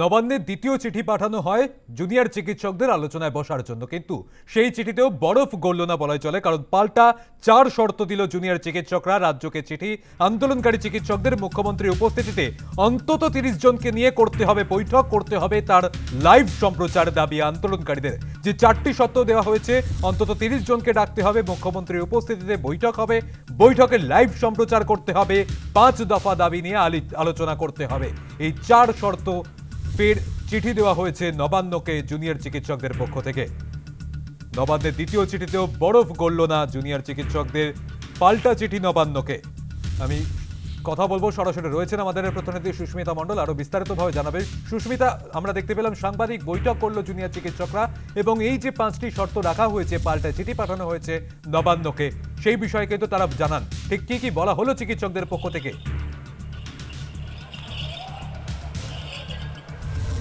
নবান্নের দ্বিতীয় চিঠি পাঠানো হয় জুনিয়র চিকিৎসকদের আলোচনায় বসার জন্য, কিন্তু সেই চিঠিতেও বরফ গলল না বলাই চলে। কারণ পাল্টা চার শর্ত দিল জুনিয়র চিকিৎসকরা রাজ্যকে। চিঠি: আন্দোলনকারী চিকিৎসকদের মুখ্যমন্ত্রীর উপস্থিতিতে অন্তত ৩০ জনকে নিয়ে করতে হবে বৈঠক, করতে হবে তার লাইভ সম্প্রচার দাবি আন্দোলনকারীদের। যে 4টি শর্ত দেওয়া হয়েছে, অন্তত ৩০ জনকে ডাকতে হবে, মুখ্যমন্ত্রীর উপস্থিতিতে বৈঠক হবে, বৈঠকে লাইভ সম্প্রচার করতে হবে, 5 দফা দাবি নিয়ে আলোচনা করতে হবে, এই 4 শর্ত ফের চিঠি দেওয়া হয়েছে নবান্নকে জুনিয়র চিকিৎসকদের পক্ষ থেকে। নবান্নের দ্বিতীয় চিঠিতেও বরফ গলল না জুনিয়র চিকিৎসকদের, পাল্টা চিঠি নবান্নকে। আমি কথা বলবো, সরাসরি রয়েছেন আমাদের প্রতিনিধি সুস্মিতা মণ্ডল, আরো বিস্তারিতভাবে জানাবেন। সুস্মিতা, আমরা দেখতে পেলাম সাংবাদিক বৈঠক করলো জুনিয়র চিকিৎসকরা, এবং এই যে 5টি শর্ত রাখা হয়েছে, পাল্টা চিঠি পাঠানো হয়েছে নবান্নকে, সেই বিষয়ে কিন্তু তারা জানান। ঠিক কি কি বলা হলো চিকিৎসকদের পক্ষ থেকে?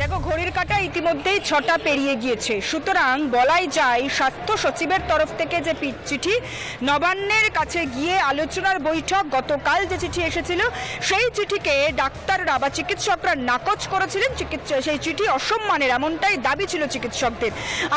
দেখো, ঘড়ির কাঁটা ইতিমধ্যেই 6টা পেরিয়ে গিয়েছে, সুতরাং বলাই যায় স্বাস্থ্য সচিবের তরফ থেকে যে চিঠি নবান্নের কাছে গিয়ে আলোচনার বৈঠক, গতকাল যে চিঠি এসেছিল, সেই চিঠিকে ডাক্তাররা বা চিকিৎসকরা নাকচ করেছিলেন। সেই চিঠি অসম্মানের, এমনটাই দাবি ছিল চিকিৎসকদের।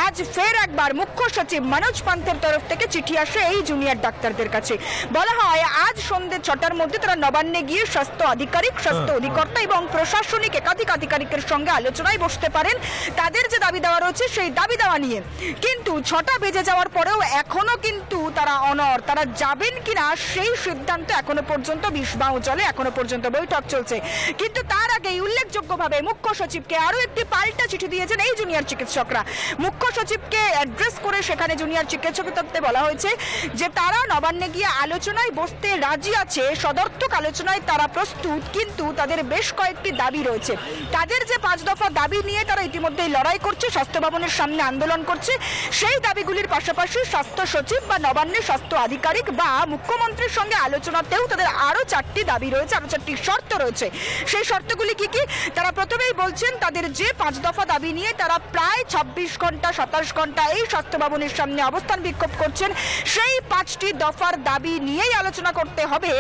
আজ ফের একবার মুখ্য সচিব মনোজ পান্থের তরফ থেকে চিঠি আসে এই জুনিয়র ডাক্তারদের কাছে। বলা হয় আজ সন্ধ্যে 6টার মধ্যে তারা নবান্নে গিয়ে স্বাস্থ্য আধিকারিক, স্বাস্থ্য অধিকর্তা এবং প্রশাসনিক একাধিক আধিকারিকের সঙ্গে আলোচনায় বসতে পারেন তাদের যে দাবি দেওয়া রয়েছে সেই দাবি দেওয়া নিয়ে। কিন্তু 6টা বেজে যাওয়ার পরেও এখনো কিন্তু তারা অনর, তারা যাবেন কিনা সেই সিদ্ধান্ত এখনো পর্যন্ত বিশবাহ চলে, এখনো পর্যন্ত বৈঠক চলছে। কিন্তু তার আগেই উল্লেখযোগ্যভাবে মুখ্য সচিবকে আরও একটি পাল্টা চিঠি দিয়েছেন এই জুনিয়র চিকিৎসকরা। মুখ্য সচিবকে অ্যাড্রেস করে সেখানে জুনিয়র চিকিৎসকদের বলা হয়েছে যে তারা নবান্নে গিয়ে আলোচনায় বসতে রাজি আছে, সদর্থক আলোচনায় তারা প্রস্তুত, কিন্তু তাদের বেশ কয়েকটি দাবি রয়েছে। তাদের যে 5 দফা দাবি নিয়ে তারা ইতিমধ্যে লড়াই করছে, স্বাস্থ্য ভবনের সামনে আন্দোলন করছে, সেই দাবিগুলির পাশাপাশি স্বাস্থ্য সচিব বা নবান্নের স্বাস্থ্য আধিকারিক বা মুখ্যমন্ত্রীর সঙ্গে আলোচনাতেও তাদের আরও 4টি দাবি রয়েছে, আরও 4টি শর্ত রয়েছে। সেই শর্তগুলি কি কি? তারা প্রথমেই বলছেন তাদের যে 5 দফা দাবি নিয়ে তারা প্রায় 26 ঘন্টা 27 ঘন্টা এই স্বাস্থ্য ভবনের সামনে অবস্থান বিক্ষোভ করছেন, সেই 5টি দফার দাবি নিয়েই আলোচনা করতে হবে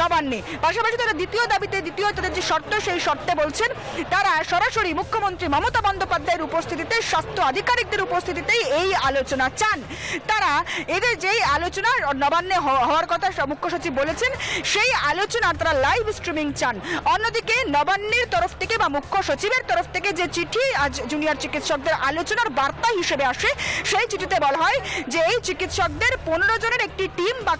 নবান্নে। পাশাপাশি তারা দ্বিতীয় তাদের যে শর্ত, সেই শর্তে বলছেন তারা সরাসরি মুখ্যমন্ত্রী মমতা বন্দ্যোপাধ্যায়ের উপস্থিতিতে, স্বাস্থ্য আধিকারিকদের উপস্থিতিতেই এই আলোচনা চান তারা। এদের যেই আলোচনা নবান্নে হওয়ার কথা মুখ্য সচিব বলেছেন, সেই আলোচনা তারা লাইভ স্ট্রিমিং চান। অন্যদিকে নবান্নের তরফ থেকে বা মুখ্য সচিবের তরফ থেকে যে চিঠি আজ জুনিয়র চিকিৎসকদের আলোচনার বার্তা হিসেবে আসে, সেই চিঠিতে বলা হয় যে এই চিকিৎসকদের 15 জনের একটি টিম বা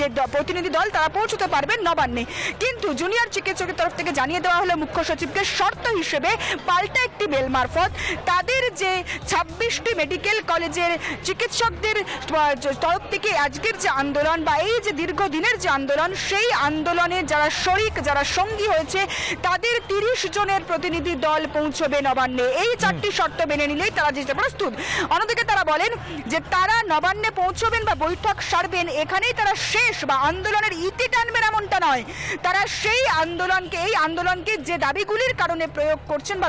যে প্রতিনিধি দল তারা পৌঁছতে পারবেন নবান্নে। কিন্তু জুনিয়র চিকিৎসকের তরফ থেকে জানিয়ে দেওয়া হলো মুখ্য সচিবকে শর্ত হিসেবে পাল্টা একটি মেল মারফত তাদের যে 26টি মেডিকেল কলেজের চিকিৎসকদের তরফ থেকে আজকের যে আন্দোলন বা এই যে দীর্ঘদিনের যে আন্দোলন, সেই আন্দোলনে যারা শরিক, যারা সঙ্গী হয়েছে, তাদের 30 জনের প্রতিনিধি দল পৌঁছবে নবান্নে। এই 4টি শর্ত মেনে নিলেই তারা যেতে প্রস্তুত। অন্যদিকে তারা বলেন যে তারা নবান্নে পৌঁছবেন বা বৈঠক সারবেন, এখানেই তারা শেষ বা আন্দোলনের ইতি টানবেন এমনটা নয়। তারা সেই আন্দোলনকে, এই আন্দোলনকে যে দাবিগুলির কারণে প্রয়োগ করছেন বা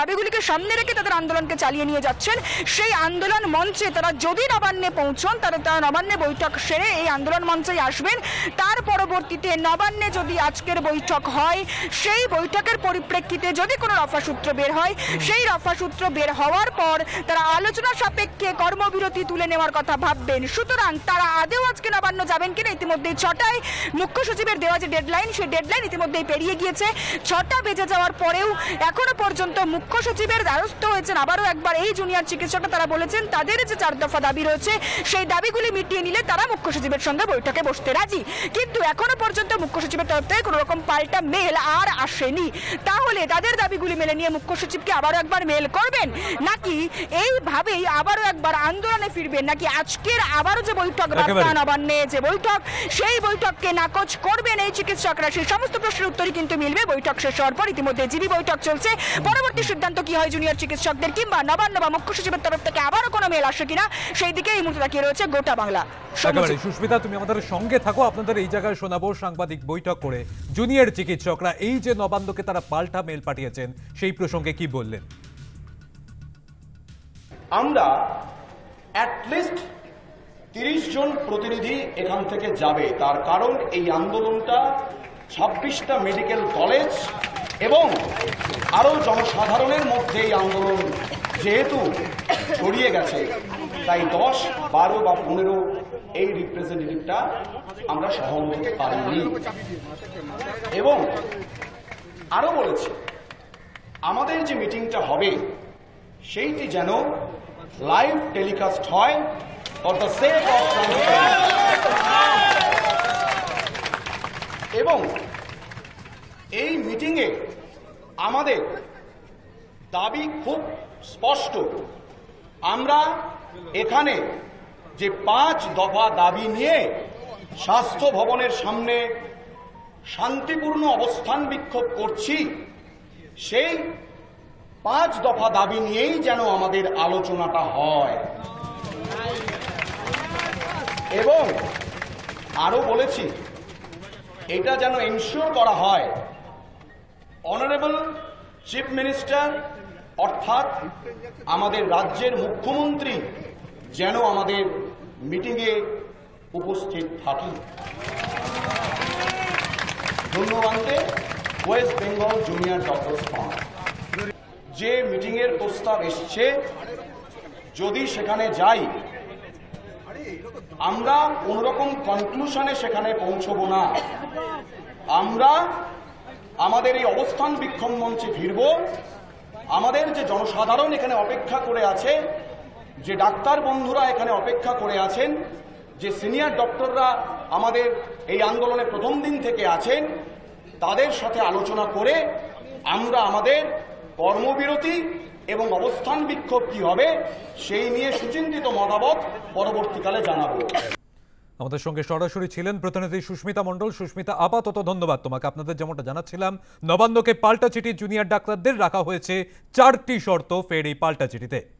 দাবিগুলিকে সামনে রেখে তাদের আন্দোলনকে চালিয়ে নিয়ে যাচ্ছেন, সেই আন্দোলন মঞ্চে তারা যদি নবান্নে পৌঁছন, তারা নবান্নে বৈঠক সেরে এই আন্দোলন মঞ্চেই আসবেন। তার পরবর্তীতে নবান্নে যদি আজকের বৈঠক হয়, সেই বৈঠকের পরিপ্রেক্ষিতে যদি কোনো রফাসূত্র বের হয়, সেই রফাসূত্র বের হওয়ার পর তারা আলোচনা সাপেক্ষে কর্মবিরতি তুলে নেওয়ার কথা ভাববেন। সুতরাং তারা আদেও আজকে নবান্ন যাবেন কিনা, ইতিমধ্যেই 6টায় মুখ্য সচিবের দেওয়া যে ডেডলাইন, সেই ডেডলাইন ইতিমধ্যেই পেরিয়ে গিয়েছে। 6টা বেজে যাওয়ার পরেও এখনো পর্যন্ত মুখ্য সচিবের দ্বারস্থ হয়েছেন আবারও একবার এই জুনিয়র চিকিৎসকরা। তারা বলেছেন তাদের যে 4 দফা দাবি রয়েছে, সেই দাবিগুলি মিটিয়ে নিলে তারা মুখ্য সচিবের সঙ্গে বৈঠকে বসতে রাজি। কিন্তু এখনো পর্যন্ত মুখ্য সচিবের তরফ থেকে কোনো রকম পাল্টা মেল আর আসেনি। তাহলে তাদের দাবিগুলি মেনে নিয়ে মুখ্য সচিবকে আবারও একবার মেল করবেন, নাকি এইভাবেই আবারও একবার আন্দোলনে ফিরবেন, নাকি আজকের আবারও যে বৈঠক, নবান্নে যে বৈঠক, সেই বৈঠককে নাকচ করবেন এই চিকিৎসকরা? সেই সমস্ত প্রশ্নের উত্তরই কিন্তু মিলবে বৈঠক শেষ হওয়ার পর। ইতিমধ্যে জিবি বৈঠক চলছে, পরবর্তী সিদ্ধান্ত কি হয় জুনিয়র চিকিৎসকদের, কিংবা নবান্ন বা মুখ্য সচিবের তরফ থেকে আবারও কোনো মেল আসে কিনা, সেই দিকে এই মুহূর্তে তাকিয়ে রয়েছে গোটা বাংলা। সুস্মিতা, তুমি আমাদের সঙ্গে থাকো, আপনাদের এই জায়গায় শোনাবো সাংবাদিক বৈঠক করে জুনিয়র চিকিৎসকরা এই যে নবান্নকে তারা পাল্টা মেল পাঠিয়েছেন, সেই প্রসঙ্গে কি বললেন। আমরা অ্যাটলিস্ট 30 জন প্রতিনিধি এখান থেকে যাবে, তার কারণ এই আন্দোলনটা 26টা মেডিকেল কলেজ এবং আরও জনসাধারণের মধ্যে এই আন্দোলন যেহেতু ছড়িয়ে গেছে, তাই 10, 12 বা 15 এই রিপ্রেজেন্টেটিভটা আমরা সহন করতে পারিনি। এবং আরও বলেছি, আমাদের যে মিটিংটা হবে সেইটি যেন লাইভ টেলিকাস্ট হয় for the sake of transparency, এবং এই মিটিংয়ে আমাদের দাবি খুব স্পষ্ট। আমরা এখানে যে 5 দফা দাবি নিয়ে স্বাস্থ্য ভবনের সামনে শান্তিপূর্ণ অবস্থান বিক্ষোভ করছি, সেই 5 দফা দাবি নিয়েই যেন আমাদের আলোচনাটা হয়। এবং আরো বলেছি, এটা যেন এনশিওর করা হয় অনারেবল চিফ মিনিস্টার অর্থাৎ আমাদের রাজ্যের মুখ্যমন্ত্রী যেন আমাদের মিটিংয়ে উপস্থিত থাকেন। ধন্যবাদে West Bengal junior doctor front. যে মিটিংয়ের প্রস্তাব এসছে, যদি সেখানে যাই আমরা কোনোরকম কনক্লুশনে সেখানে পৌঁছব না। আমরা আমাদের এই অবস্থান বিক্ষোভ মঞ্চে ফিরব। আমাদের যে জনসাধারণ এখানে অপেক্ষা করে আছে, যে ডাক্তার বন্ধুরা এখানে অপেক্ষা করে আছেন, যে সিনিয়র ডক্টররা আমাদের এই আন্দোলনে প্রথম দিন থেকে আছেন, তাদের সাথে আলোচনা করে আমরা আমাদের কর্মবিরতি এবং অবস্থান বিক্ষোভ কি হবে সেই নিয়ে সুচিন্তিত মতামত পরবর্তীকালে জানাবো। আমাদের সঙ্গে সরাসরি ছিলেন প্রতিনিধি সুস্মিতা মণ্ডল। সুস্মিতা, আপাতত ধন্যবাদ তোমাকে। আপনাদের যেমনটা জানাচ্ছিলাম, নবান্নকে পাল্টা চিঠি জুনিয়র ডাক্তারদের রাখা হয়েছে 4টি শর্ত। ফের এই পাল্টা চিঠিতে